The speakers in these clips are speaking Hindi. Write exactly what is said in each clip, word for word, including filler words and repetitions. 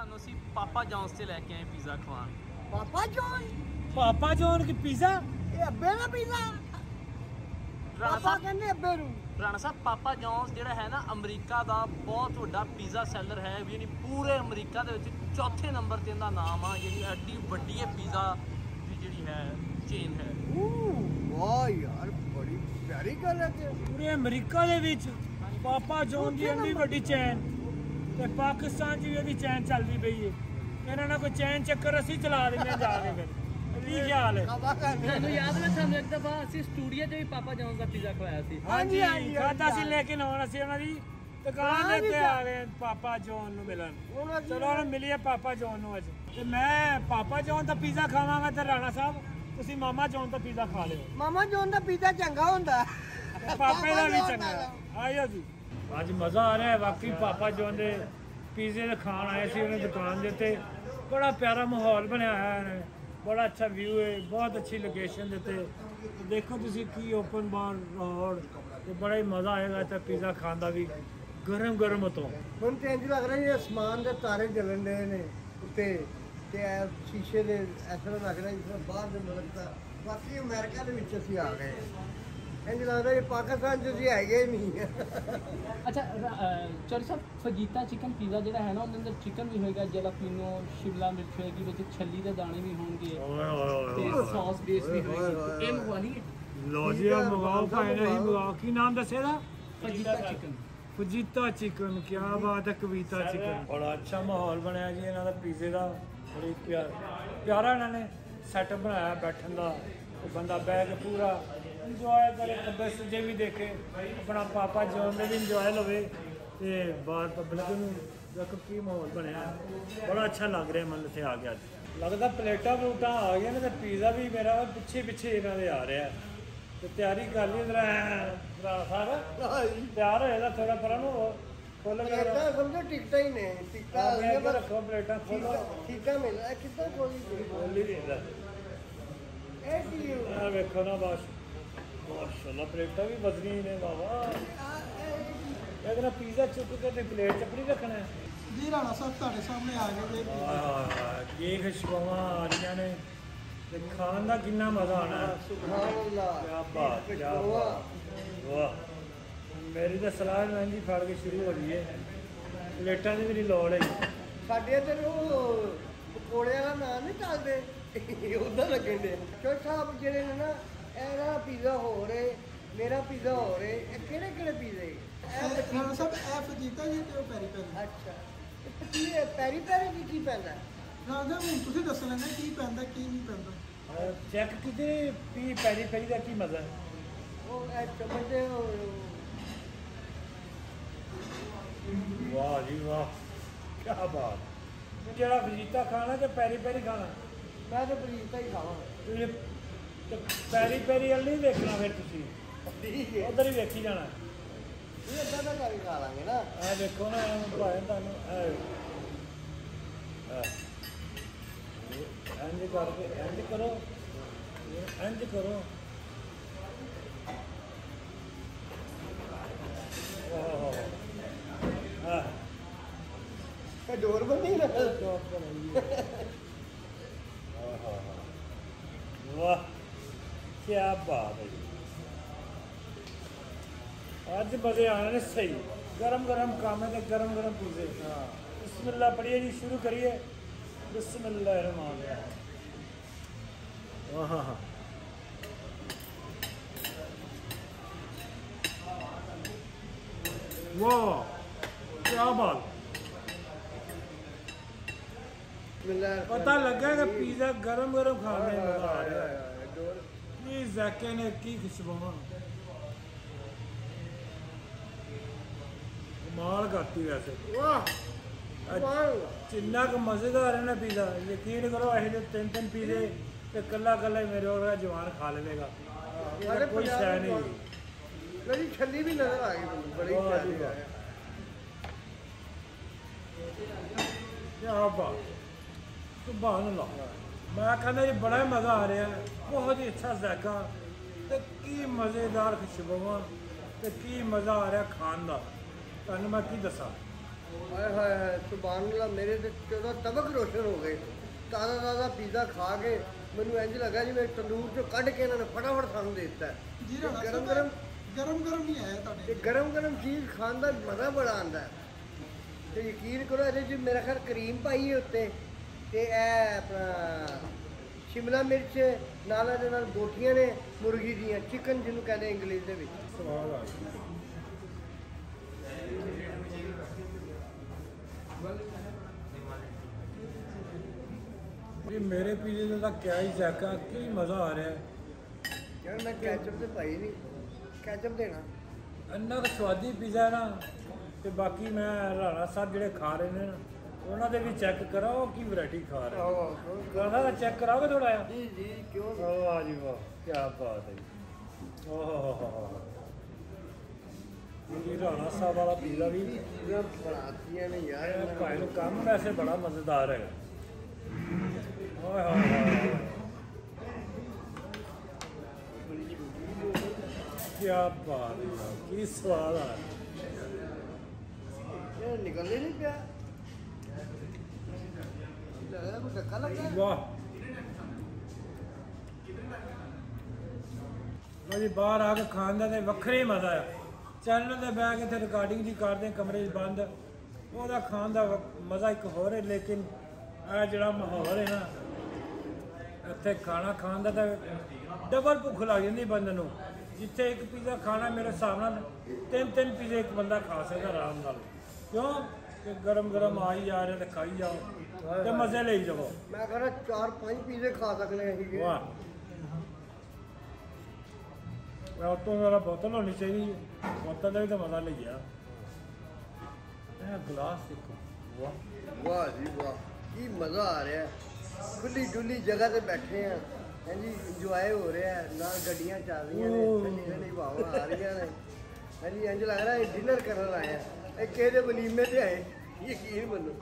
थानू सी पापा जॉन्स से लेके आए पिज़्ज़ा खवान। पापा जॉन पापा जॉन की पिज़्ज़ा ये अब्बे ना पिज़्ज़ा पापा कहने अब्बे रू राणा साहब पापा जॉन्स जिहड़ा है ना अमरीका दा बहुत वड्डा पिज़्ज़ा सेलर है यानी पूरे अमरीका दे विच चौथे नंबर ते इंदा नाम आ यानी एड्डी वड्डी है पिज़्ज़ा दी जिहड़ी है चेन है। वाह यार बड़ी प्यारी गल है पूरे अमरीका दे विच पापा जॉन दी एड्डी वड्डी चेन ते पाकिस्तान जी भी चैन चलती पई है इन्हां नाल कोई चैन चक्कर असीं चला दिंदे जाके फिर ये क्या हाल है। मैं याद है सानू एक दफा असीं स्टूडियो च भी पापा जॉन दा पिज़्ज़ा खवाया सी। हां जी खाता सी लेकिन हुण असीं उन्हां दी दुकान ते आ गए पापा जॉन नूं मिलन। चलो हुण मिलिए पापा जॉन नूं अज ते मैं पापा जॉन दा पिज़्ज़ा खावांगा ते राणा साहब तुसीं मामा जॉन दा पिज़्ज़ा खा लिओ। मामा जॉन दा पिज़्ज़ा चंगा हुंदा ते पापे दा भी चंगा। आइयो जी आज मज़ा आ रहा है वाकई पापा जॉन के पिज़्ज़े तो खान आए थे उन्हें दुकान देते बड़ा प्यारा माहौल बनाया है बड़ा अच्छा व्यू है बहुत अच्छी लोकेशन देते देखो तुम की ओपन बार रोड तो बड़ा ही मज़ा आएगा इतना पिज़्ज़ा खान का भी गर्म गर्म तो हम तो इंज लग रहा है आसमान के तारे जलन रहे हैं उत्ते शीशे के इस तरह लग रहा जिस बाहर के मुल्क का बाकी अमेरिका के आ गए पाकिस्तान है ही नहीं। अच्छा चल साहब फजीता चिकन पिज़्ज़ा जो है ना उनके अंदर चिकन भी होएगा जलापीनो शिमला मिर्च होएगी छली के दाने भी होंगे सॉस बेस भी होएगी। लो जी मंगाओ भाई नहीं मंगाओ की नाम दसेगा फजीता चिकन फजीता चिकन क्या बात है कविता चिकन बड़ा अच्छा माहौल बनाया जी इन्होंने पिज़्ज़े का बड़ी प्यार प्यारा इन्होंने सैटअप बनाया बैठन का बंदा बह के पूरा इंजॉय करे कब्बे सज्जे भी देखे अपना पापा जॉन ने भी इंजॉय लवे ते बाहर पब्लिक नूं देखो की माहौल बनया बड़ा अच्छा लग रहा है मन इत्थे आ गया लगता प्लेटा प्लूटा आ गया ना तो पिज़्ज़ा भी मेरा पिछे पिछे इन्हां दे आ रहा है तो तैयारी कर ली सारा तैयार होएगा थोड़ा पर खोलो टिकटा ही ने टिकटा रखो प्लेटा खोलो टिकटा मिल रहा कितना खोल ही देता वेखो ना बस माशाल्लाह प्लेटा भी बदली ने बाबा पिज़्ज़ा चुक के प्लेट च नहीं रखना जी राणा साहब तुहाडे सामने आ गए ये खुशबू आ रही ने खान का कितना मज़ा आना क्या वाह मेरी तो सलाह महंगी फाड़ के शुरू हो गई है प्लेटा की मेरी लौड़ है साढ़े इधर पकौड़े का नाम नहीं चलते उधर लगे दे साहब जेडे ने ना एरा पिज़्ज़ा हो रहे मेरा पिज़्ज़ा हो रहे केड़े केड़े पिज़्ज़े राणा साहब ए फजीता जी ते पैरी पैरी अच्छा ते पैरी पैरी की की पैंदा राणा साहब हुण तुसीं दस्सना ना की पैंदा की नहीं पैंदा चेक कीते पी पैरी पैरी दा की मज़ा ओ ए चमच दे वाह जी वाह क्या बात जेड़ा फजीता खाना ते पैरी पैरी खाना मैं तो फजीता ही खावां तो पैरी पैरी वाल नहीं देखना फिर तुम उधर ही वेखी जाना खा लेंगे ना आ देखो ना इंज करके इंज करो इंज करो डोर बनी वाह क्या बात है अज मजे आने ने सही गरम गरम काम है गरम गरम पिज़्ज़े हाँ बिस्मिल्लाह पढ़िए जी शुरू करिए बिस्मिल्लाह हाँ हाँ हाँ वाह क्या बात पता लगा कि पिज़्ज़ा गरम गरम खाने में मज़ा आ रहा है ये जाके ने की खुशबू कमाल करती वैसे जिन्ना क मज़ेदार है ना पिज़्ज़ा यकीन करो अभी तीन तीन पिज़्ज़े तो कला कला मेरे और जवान खा लेगा कोई शह नहीं छली भी नजर आ गई क्या बात सुभान अल्लाह मैं कहना जी बड़ा मज़ा आ रहा है बहुत ही अच्छा जायका तो की मज़ेदार खुशबू तो की मज़ा आ रहा खान का तुहानू मैं की दसा हाय हाय हाय सुभान अल्लाह, मेरे तो तबक रोशन हो गए। ताज़ा ताज़ा पिज़्ज़ा खा के मैं इंज लगा जी मैं तंदूर चो कढ़ के इन्होंने फटाफट सानू दे दिता है। गर्म गर्म गर्म गर्म नहीं आया, गर्म गर्म चीज़ खाने का मज़ा बड़ा आता है। तो यकीन करो ये मेरा ख्याल करीम पाई है उत्ते, अपना शिमला मिर्च नाल गोटियां ने मुर्गी दियां, चिकन जिन्होंने कहते इंग्लिश के भी। मेरे पिज्जे का क्या ही जायका, क्या मज़ा आ रहा है यार। मैं कैचअप तो पाई नहीं, कैचअप देना इन्ना स्वादी पिज्जा है ना। तो बाकी मैं राणा साहब जो खा रहे हैं ना उन्होंने भी चेक कराओ कि वैरायटी खा रहे हो, उन्होंने चेक कराओगे थोड़ा। जी जी क्यों, वाह जी वाह क्या बात है। राणा साहब वाला पिज्जा भी बनाती है ना यार, भाई काम वैसे बड़ा मज़ेदार है। क्या बात है, कि स्वाद आ रहा, निकलने नहीं पाया। बाहर आके खाने का वक्खरा ही मजा है। चैनल पर बह के रिकॉर्डिंग जी करते हैं, कमरे बंद, वह खाने का मज़ा एक होर है। लेकिन यह जो माहौल है ना इतने खाना खाने का डबल भुख लग जाती बंदे को। जिथे एक पिज़्ज़ा खाना मेरे हिसाब से तीन तीन पिज़्ज़े एक बंदा खा सकता आराम नाल। क्यों कि गरम गरम आ ही जा रहे तो खाई जाओ तो मजे ले जाओ। मैं कह रहा चार पाँच पिज़्ज़े खा सकने हैं। वाह तो मेरा बोतल होनी चाहिए, बोतल का भी तो मजा ले गया। गिलास देखो, वाह वाह जी वाह की मज़ा आ रहा है। खुली डुली जगह पे बैठे हैं, हैं जी, इंजॉय हो रहा है ना। गड्डियाँ चल रही हैं, हवा आ रही है, हैं जी। इंज लग रहा है डिनर करने आए हैं, कहते वलीमे से आए। यकीन मनो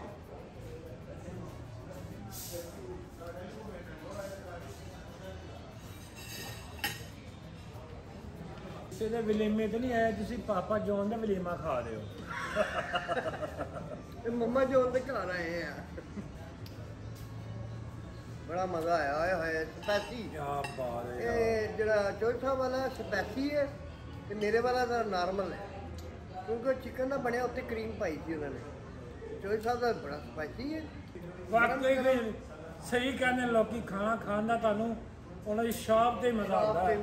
किसी वलीमे तो नहीं आया, तुम पापा जॉन का वलीमा खा रहे हो। मम्मा जॉन के घर आए हैं, बड़ा मजा आया है। स्पैसी जरा चौथा वाला स्पैसी है, मेरे वाला नॉर्मल है क्योंकि चिकन का बनया उत्ते क्रीम पाई थी उन्होंने। चोरी साहब का बड़ा स्पाइसी है, वाकई सही कहने लोग खाना खाने का उन्होंने शॉप से मजा आता है।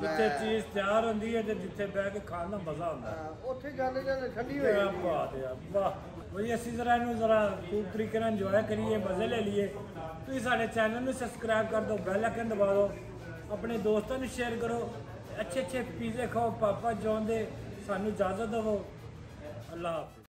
जिथे चीज़ तैयार होती है तो जिथे बह के खाने का मजा आता है, उत्थे जाने जाने ठंडी हो जाती है। बात है वाह भाई, असी जरा इन्हू जरा खूब तरीके इंजॉय करिए, मजे ले लीए। तुसीं साडे चैनल में सबसक्राइब कर दो, बेल आइकन दबा दो, अपने दोस्तों में शेयर करो, अच्छे अच्छे पिज़्ज़े खाओ, पापा जॉन दे। सानू इजाज़त दो, अल्लाह हाफिज़।